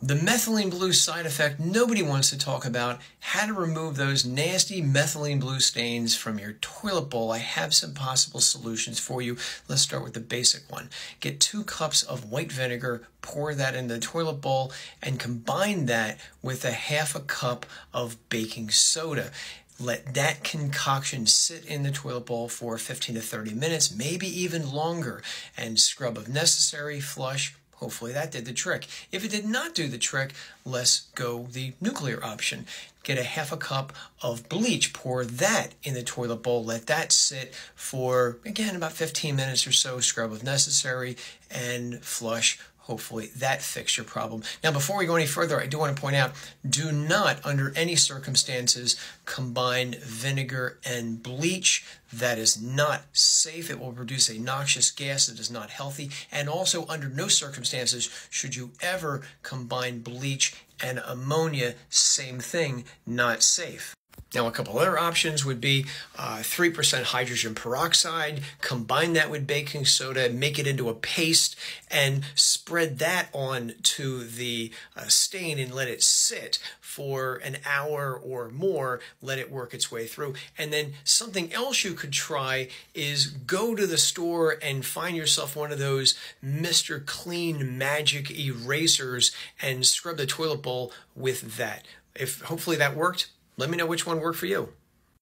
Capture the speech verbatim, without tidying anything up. The methylene blue side effect nobody wants to talk about, how to remove those nasty methylene blue stains from your toilet bowl. I have some possible solutions for you. Let's start with the basic one. Get two cups of white vinegar, pour that in the toilet bowl, and combine that with a half a cup of baking soda. Let that concoction sit in the toilet bowl for fifteen to thirty minutes, maybe even longer, and scrub if necessary, flush. Hopefully that did the trick. If it did not do the trick, let's go the nuclear option. Get a half a cup of bleach, pour that in the toilet bowl, let that sit for, again, about fifteen minutes or so, scrub if necessary, and flush. Hopefully that fixed your problem. Now, before we go any further, I do want to point out, do not, under any circumstances, combine vinegar and bleach. That is not safe. It will produce a noxious gas that is not healthy. And also, under no circumstances should you ever combine bleach and ammonia. Same thing, not safe. Now, a couple other options would be uh, three percent hydrogen peroxide, combine that with baking soda, make it into a paste, and spread that on to the uh, stain and let it sit for an hour or more, let it work its way through. And then something else you could try is go to the store and find yourself one of those Mister Clean Magic Erasers and scrub the toilet bowl with that. If hopefully that worked, let me know which one worked for you.